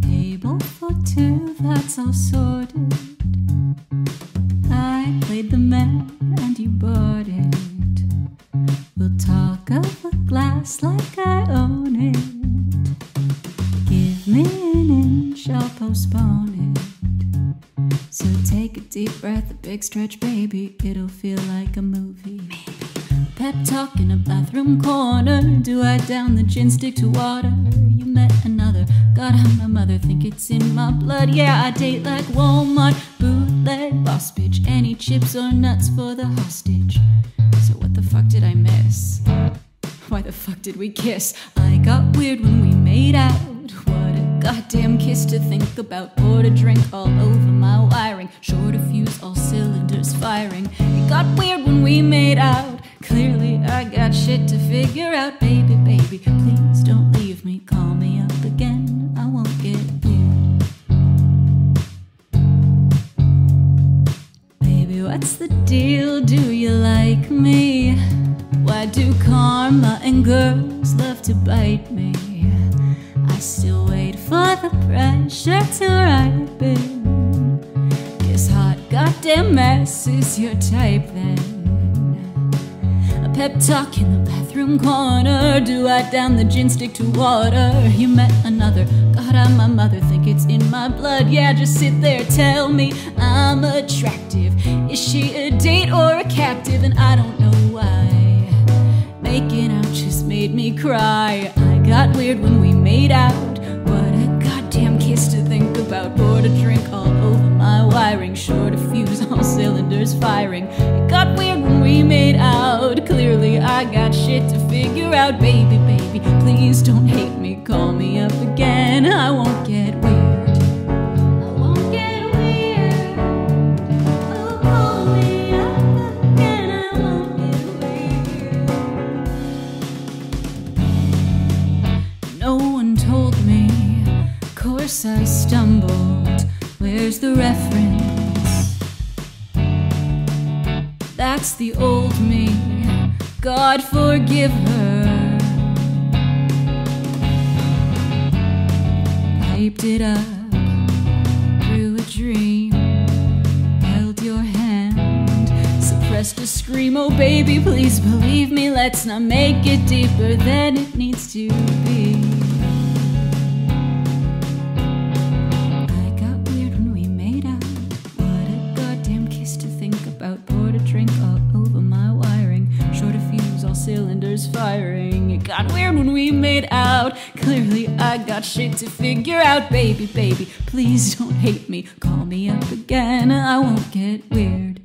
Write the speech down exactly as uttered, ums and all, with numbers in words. Table for two, that's all sorted. I played the man and you bought it. We'll talk of a glass like I own it. Give me an inch, I'll postpone it. So take a deep breath, a big stretch, baby. It'll feel like a movie. Pep talk in a bathroom corner. Do I down the gin, stick to water? You met another. God, I'm my mother, think it's in my blood. Yeah, I date like Walmart, bootleg, boss bitch. Any chips or nuts for the hostage? So what the fuck did I miss? Why the fuck did we kiss? I got weird when we made out. What a goddamn kiss to think about. Poured a drink all over my wiring. Short a fuse, all cylinders firing. It got weird when we made out. Clearly I got shit to figure out. Baby, baby, please don't leave me. Call me up again, I won't get weird. Baby, what's the deal? Do you like me? Why do karma and girls love to bite me? I still wait for the pressure to ripen. This hot goddamn mess is your type then. Pep talk in the bathroom corner. Do I down the gin, stick to water? You met another. God, I'm my mother, think it's in my blood. Yeah, just sit there, tell me I'm attractive. Is she a date or a captive? And I don't know why. Making out just made me cry. I got weird when we made out. What a goddamn kiss to think about. Poured a drink all over my wiring. Short a fuse, all cylinders firing. It got weird when we made out. Clearly I got shit to figure out. Baby, baby, please don't hate me. Call me up again, I won't get weird. I won't get weird. Oh, call me up again, I won't get weird. No one told me, of course I stumbled. Where's the reference? That's the old me, God forgive her. Piped it up through a dream, held your hand, suppressed a scream. Oh baby, please believe me, let's not make it deeper than it needs to be. I got weird when we made out. What a goddamn kiss to think about. Poured a drink all over my wiring. Short a fuse, all cylinders firing. It got weird when we made out. Clearly I got shit to figure out. Baby, baby, please don't hate me. Call me up again, I won't get weird.